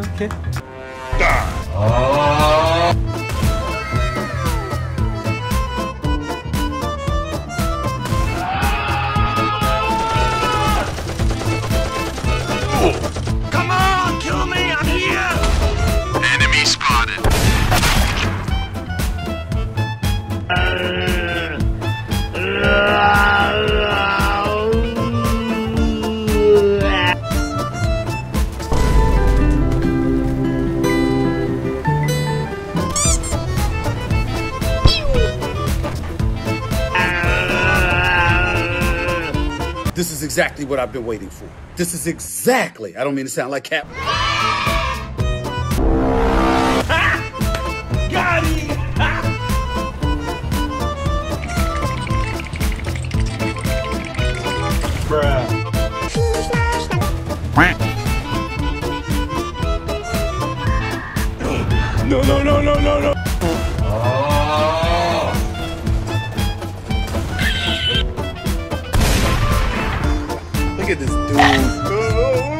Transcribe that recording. Okay. Come on, kill me, I'm here! Enemy spotted. This is exactly what I've been waiting for. This is exactly, I don't mean to sound like Cap. Ha! Got him! Ha! Bruh. No, no, no, no, no, no. Look at this dude.